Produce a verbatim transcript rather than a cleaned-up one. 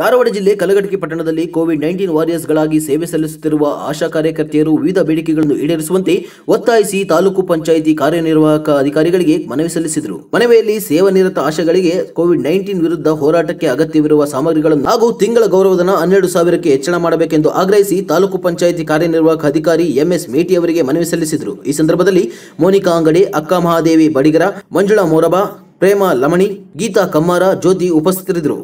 ಧಾರವಾಡ ಜಿಲ್ಲೆ ಕಲಗಡಕಿ ಪಟ್ಟಣದಲ್ಲಿ Covid-nineteen warriors ಗಳಾಗಿ ಸೇವೆ ಸಲ್ಲಿಸುತ್ತಿರುವ ಆಶಾ ಕಾರ್ಯಕರ್ತೆಯರು ವಿವಿಧ ಬೇಡಿಕೆಗಳನ್ನು ಈಡೇರಿಸುವಂತೆ ಒತ್ತಾಯಿಸಿ ತಾಲೂಕು ಪಂಚಾಯತಿ ಕಾರ್ಯನಿರ್ವಾಹಕ ಅಧಿಕಾರಿಗಳಿಗೆ ಮನವಿ ಸಲ್ಲಿಸಿದರು. ಮನವಿಯಲ್ಲಿ ಸೇವಾನಿರತ ಆಶಾಗಳಿಗೆ ಕೋವಿಡ್-नाइनटीन ವಿರುದ್ಧ ಹೋರಾಟಕ್ಕೆ ಅಗತ್ಯವಿರುವ ಸಾಮಗ್ರಿಗಳನ್ನು ಹಾಗೂ ತಿಂಗಳ ಗೌರವಧನ ಹನ್ನೆರಡು ಸಾವಿರ ಕ್ಕೆ ಹೆಚ್ಚಳ ಮಾಡಬೇಕೆಂದು ಆಗ್ರಹಿಸಿ ತಾಲೂಕು ಪಂಚಾಯತಿ ಕಾರ್ಯನಿರ್ವಾಹಕ ಅಧಿಕಾರಿ ಎಂಎಸ್ ಮೇಟಿ ಅವರಿಗೆ ಮನವಿ ಸಲ್ಲಿಸಿದರು. ಈ ಸಂದರ್ಭದಲ್ಲಿ ಮೊನಿಕಾ ಅಂಗಡಿ, ಅಕ್ಕ ಮಹಾದೇವಿ ಬಡಿಗರ, ಮಂಜುಳ ಮೊರಬಾ, ಪ್ರೇಮ ಲಮಣಿ, ಗೀತಾ ಕಮ್ಮಾರಾ, ज्योति ಉಪಸ್ಥಿತರಿದ್ದರು.